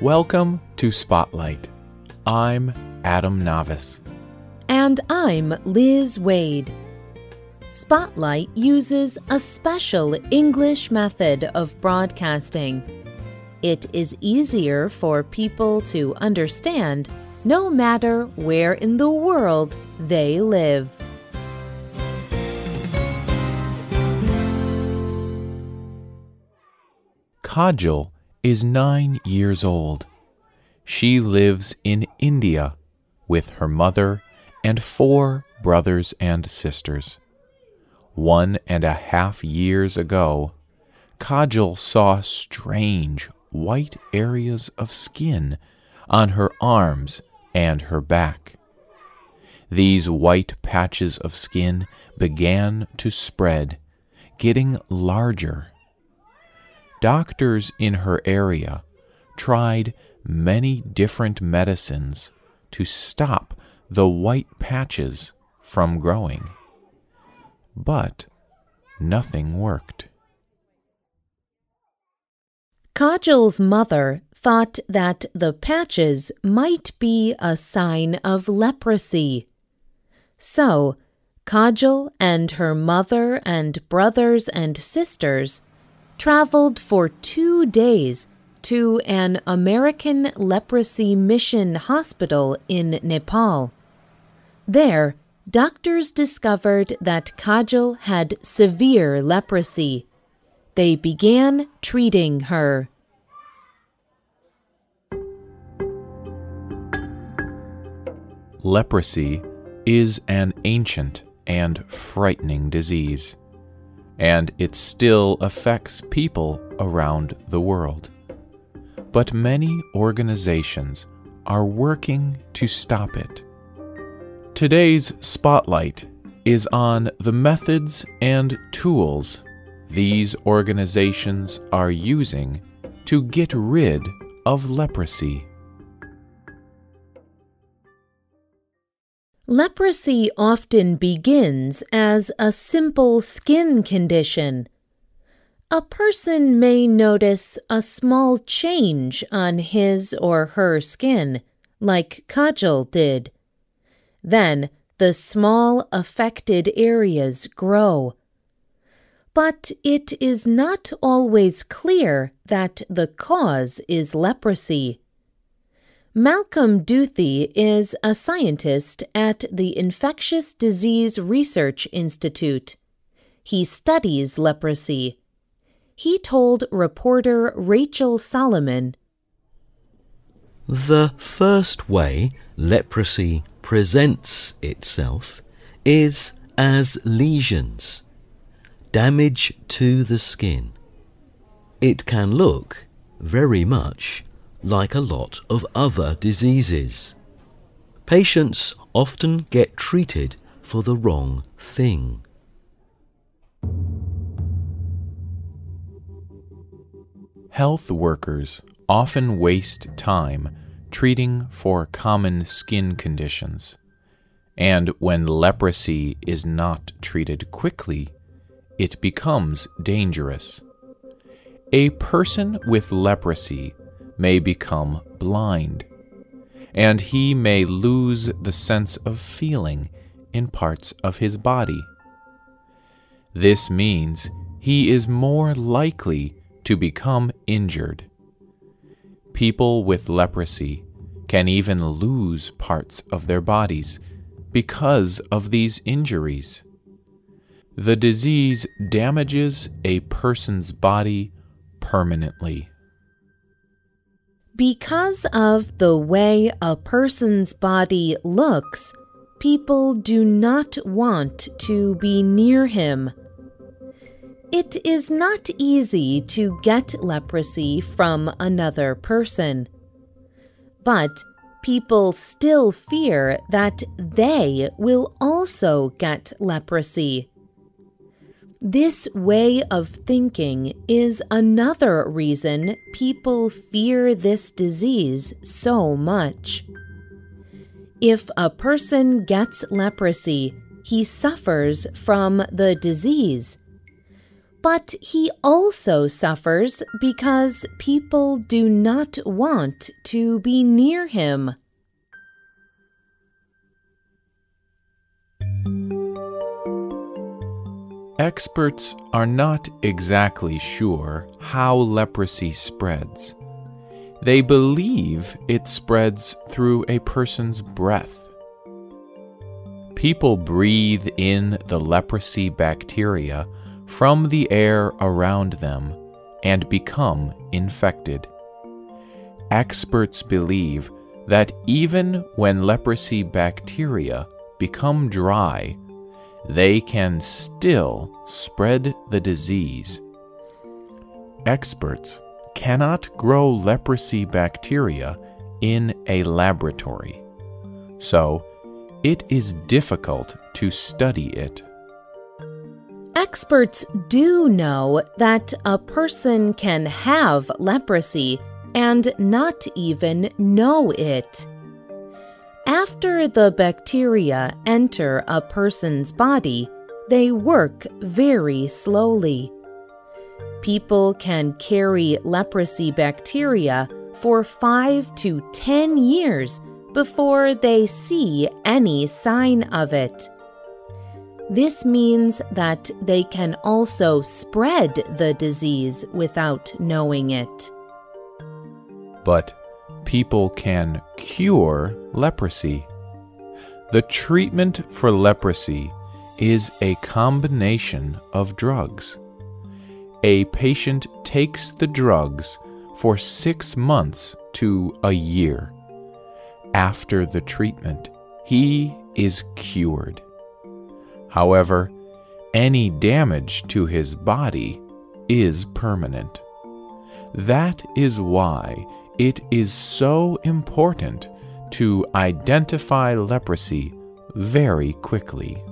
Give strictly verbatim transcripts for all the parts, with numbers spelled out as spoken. Welcome to Spotlight. I'm Adam Navis. And I'm Liz Waid. Spotlight uses a special English method of broadcasting. It is easier for people to understand no matter where in the world they live. Kajal is nine years old. She lives in India with her mother and four brothers and sisters. One and a half years ago, Kajal saw strange white areas of skin on her arms and her back. These white patches of skin began to spread, getting larger. Doctors in her area tried many different medicines to stop the white patches from growing, but nothing worked. Kajal's mother thought that the patches might be a sign of leprosy. So, Kajal and her mother and brothers and sisters traveled for two days to an American leprosy mission hospital in Nepal. There, doctors discovered that Kajal had severe leprosy. They began treating her. Leprosy is an ancient and frightening disease, and it still affects people around the world. But many organizations are working to stop it. Today's Spotlight is on the methods and tools these organizations are using to get rid of leprosy. Leprosy often begins as a simple skin condition. A person may notice a small change on his or her skin, like Kajal did. Then the small affected areas grow. But it is not always clear that the cause is leprosy. Malcolm Duthie is a scientist at the Infectious Disease Research Institute. He studies leprosy. He told reporter Rachel Solomon, "The first way leprosy presents itself is as lesions, damage to the skin. It can look very much like a lot of other diseases. Patients often get treated for the wrong thing." Health workers often waste time treating for common skin conditions, and when leprosy is not treated quickly, it becomes dangerous. A person with leprosy may become blind, and he may lose the sense of feeling in parts of his body. This means he is more likely to become injured. People with leprosy can even lose parts of their bodies because of these injuries. The disease damages a person's body permanently. Because of the way a person's body looks, people do not want to be near him. It is not easy to get leprosy from another person. But people still fear that they will also get leprosy. This way of thinking is another reason people fear this disease so much. If a person gets leprosy, he suffers from the disease. But he also suffers because people do not want to be near him. Experts are not exactly sure how leprosy spreads. They believe it spreads through a person's breath. People breathe in the leprosy bacteria from the air around them and become infected. Experts believe that even when leprosy bacteria become dry, they can still spread the disease. Experts cannot grow leprosy bacteria in a laboratory, so it is difficult to study it. Experts do know that a person can have leprosy and not even know it. After the bacteria enter a person's body, they work very slowly. People can carry leprosy bacteria for five to ten years before they see any sign of it. This means that they can also spread the disease without knowing it. But people can cure leprosy. The treatment for leprosy is a combination of drugs. A patient takes the drugs for six months to a year. After the treatment, he is cured. However, any damage to his body is permanent. That is why it is so important to identify leprosy very quickly.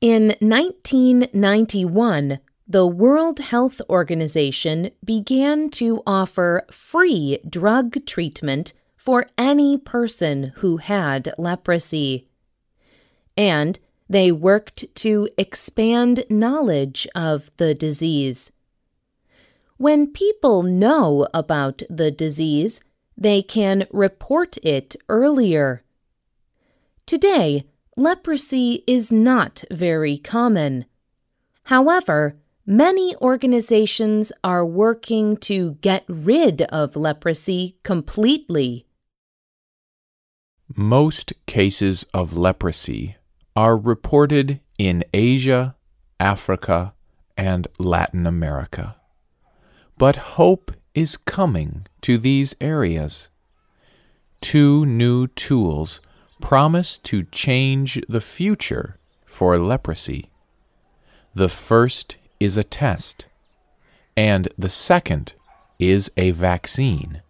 In nineteen ninety-one, the World Health Organization began to offer free drug treatment for any person who had leprosy. And they worked to expand knowledge of the disease. When people know about the disease, they can report it earlier. Today, leprosy is not very common. However, many organizations are working to get rid of leprosy completely. Most cases of leprosy are reported in Asia, Africa, and Latin America. But hope is coming to these areas. Two new tools promise to change the future for leprosy. The first is a test, and the second is a vaccine.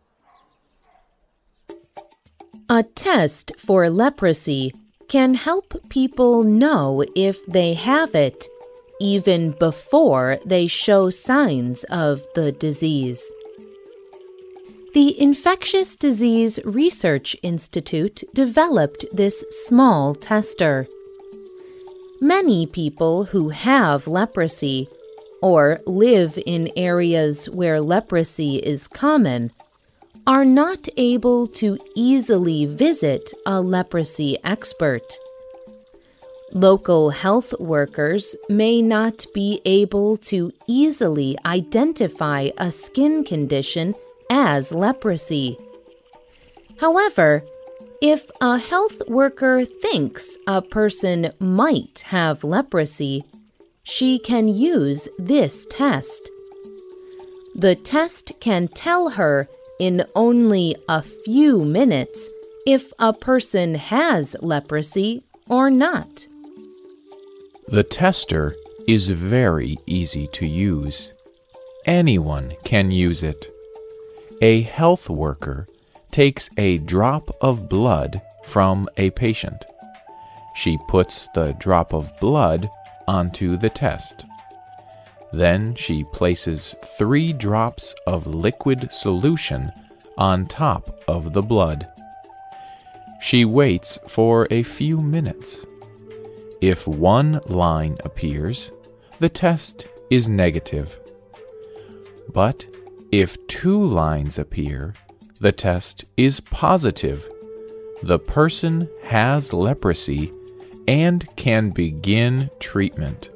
A test for leprosy can help people know if they have it, even before they show signs of the disease. The Infectious Disease Research Institute developed this small tester. Many people who have leprosy or live in areas where leprosy is common are not able to easily visit a leprosy expert. Local health workers may not be able to easily identify a skin condition as leprosy. However, if a health worker thinks a person might have leprosy, she can use this test. The test can tell her in only a few minutes if a person has leprosy or not. The tester is very easy to use. Anyone can use it. A health worker takes a drop of blood from a patient. She puts the drop of blood onto the test. Then she places three drops of liquid solution on top of the blood. She waits for a few minutes. If one line appears, the test is negative. But if two lines appear, the test is positive. The person has leprosy and can begin treatment.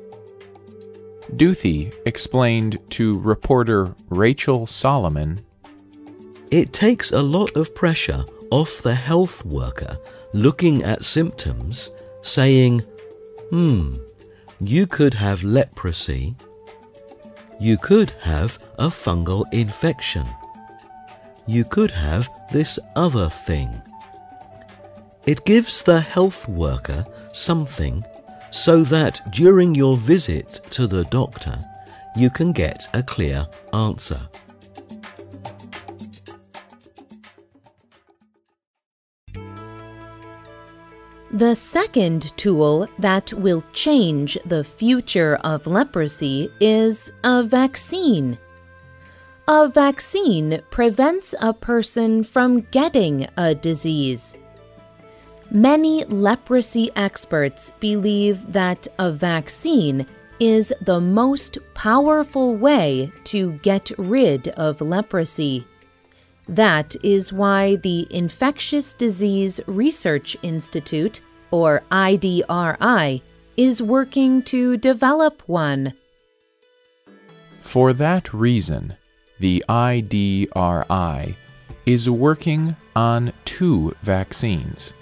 Duthie explained to reporter Rachel Solomon, "It takes a lot of pressure off the health worker looking at symptoms, saying, hmm, you could have leprosy, you could have a fungal infection, you could have this other thing. It gives the health worker something so that during your visit to the doctor, you can get a clear answer." The second tool that will change the future of leprosy is a vaccine. A vaccine prevents a person from getting a disease. Many leprosy experts believe that a vaccine is the most powerful way to get rid of leprosy. That is why the Infectious Disease Research Institute, or I D R I, is working to develop one. For that reason, the I D R I is working on two vaccines.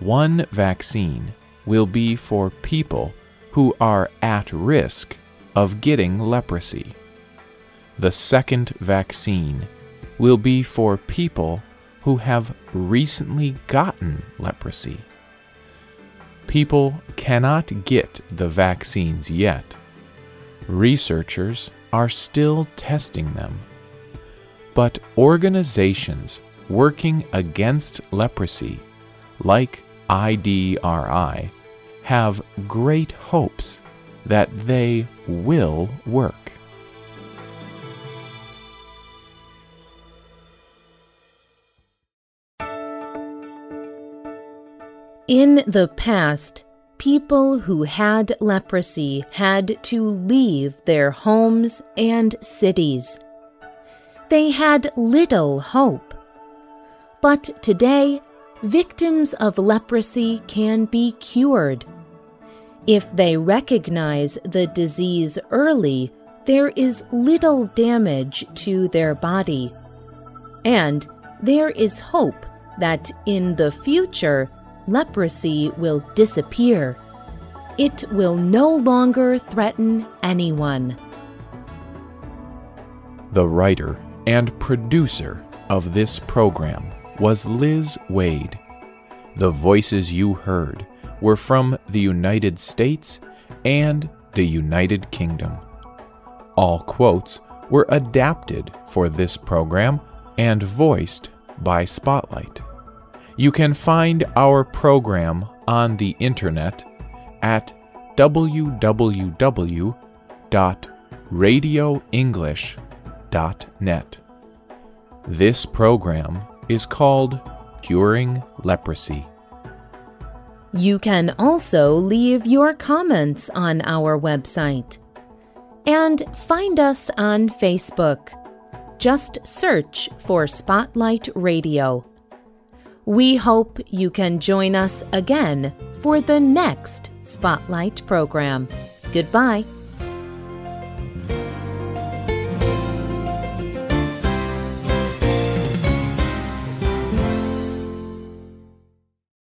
One vaccine will be for people who are at risk of getting leprosy. The second vaccine will be for people who have recently gotten leprosy. People cannot get the vaccines yet. Researchers are still testing them. But organizations working against leprosy, like I D R I, have great hopes that they will work. In the past, people who had leprosy had to leave their homes and cities. They had little hope. But today, victims of leprosy can be cured. If they recognize the disease early, there is little damage to their body. And there is hope that in the future, leprosy will disappear. It will no longer threaten anyone. The writer and producer of this program was Liz Waid. The voices you heard were from the United States and the United Kingdom. All quotes were adapted for this program and voiced by Spotlight. You can find our program on the internet at w w w dot radio english dot net. This program is called Curing Leprosy. You can also leave your comments on our website. And find us on Facebook. Just search for Spotlight Radio. We hope you can join us again for the next Spotlight program. Goodbye.